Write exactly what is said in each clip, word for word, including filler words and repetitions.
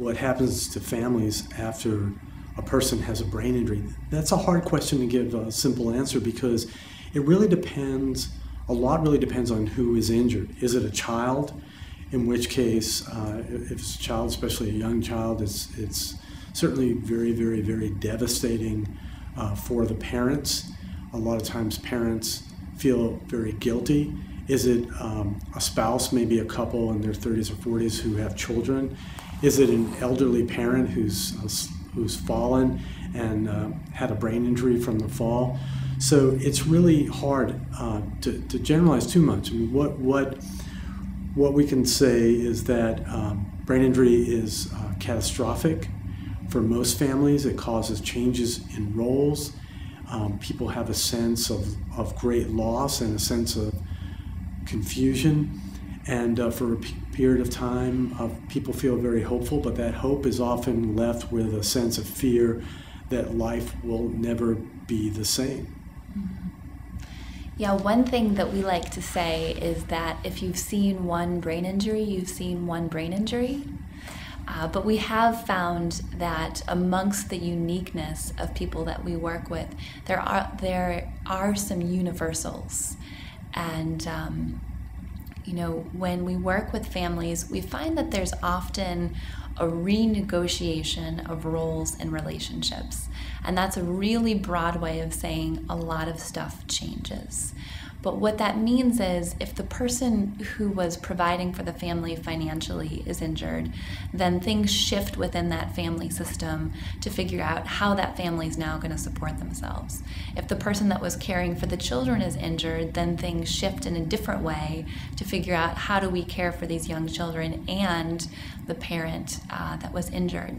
what happens to families after a person has a brain injury? That's a hard question to give a simple answer, because it really depends, a lot really depends on who is injured. Is it a child? In which case, uh, if it's a child, especially a young child, it's, it's certainly very, very, very devastating uh, for the parents. A lot of times parents feel very guilty. Is it um, a spouse, maybe a couple in their thirties or forties who have children? Is it an elderly parent who's uh, who's fallen and uh, had a brain injury from the fall? So it's really hard uh, to, to generalize too much. I mean, what, what, what we can say is that um, brain injury is uh, catastrophic for most families. It causes changes in roles. Um, people have a sense of, of great loss and a sense of confusion. And uh, for a period of time, uh, people feel very hopeful, but that hope is often left with a sense of fear that life will never be the same. Mm-hmm. Yeah, one thing that we like to say is that if you've seen one brain injury, you've seen one brain injury. Uh, but we have found that amongst the uniqueness of people that we work with, there are, there are some universals. And um, you know, when we work with families, we find that there's often a renegotiation of roles and relationships. And that's a really broad way of saying a lot of stuff changes. But what that means is if the person who was providing for the family financially is injured, then things shift within that family system to figure out how that family is now going to support themselves. If the person that was caring for the children is injured, then things shift in a different way to figure out how do we care for these young children and the parent uh, that was injured.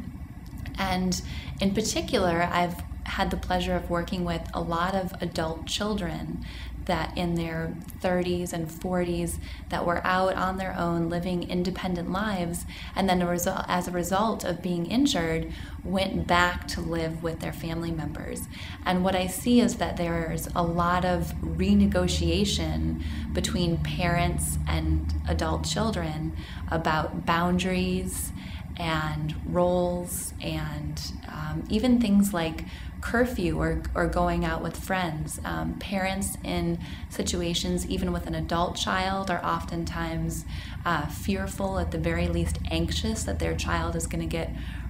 And in particular, I've had the pleasure of working with a lot of adult children that in their thirties and forties that were out on their own living independent lives, and then as a result of being injured went back to live with their family members. And what I see is that there's a lot of renegotiation between parents and adult children about boundaries and roles, and um, even things like curfew or, or going out with friends. Um, parents in situations, even with an adult child, are oftentimes uh, fearful, at the very least anxious, that their child is going to get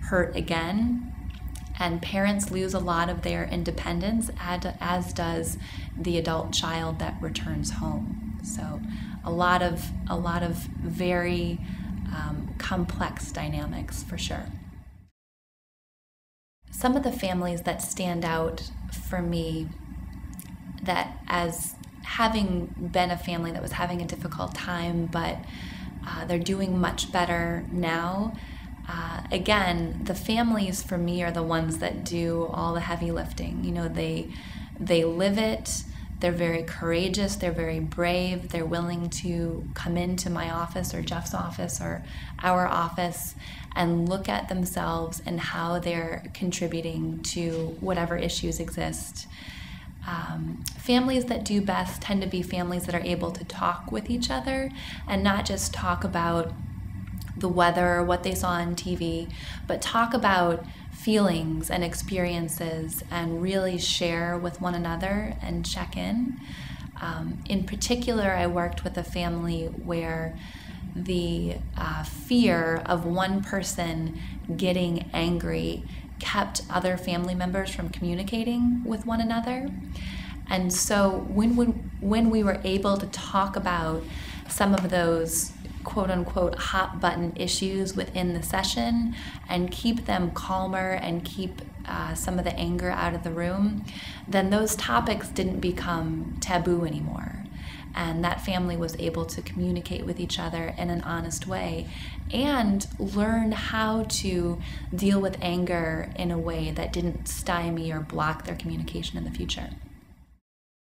hurt again. And parents lose a lot of their independence, as does the adult child that returns home. So a lot of, a lot of very Um, complex dynamics for sure. Some of the families that stand out for me, that as having been a family that was having a difficult time, but uh, they're doing much better now. Uh, again, the families for me are the ones that do all the heavy lifting. You know, they they live it. They're very courageous, they're very brave, they're willing to come into my office or Jeff's office or our office and look at themselves and how they're contributing to whatever issues exist. Um, families that do best tend to be families that are able to talk with each other and not just talk about the weather or what they saw on T V, but talk about feelings and experiences and really share with one another and check in. Um, in particular, I worked with a family where the uh, fear of one person getting angry kept other family members from communicating with one another. And so when we, when we were able to talk about some of those quote-unquote hot button issues within the session and keep them calmer and keep uh, some of the anger out of the room, then those topics didn't become taboo anymore. And that family was able to communicate with each other in an honest way and learn how to deal with anger in a way that didn't stymie or block their communication in the future.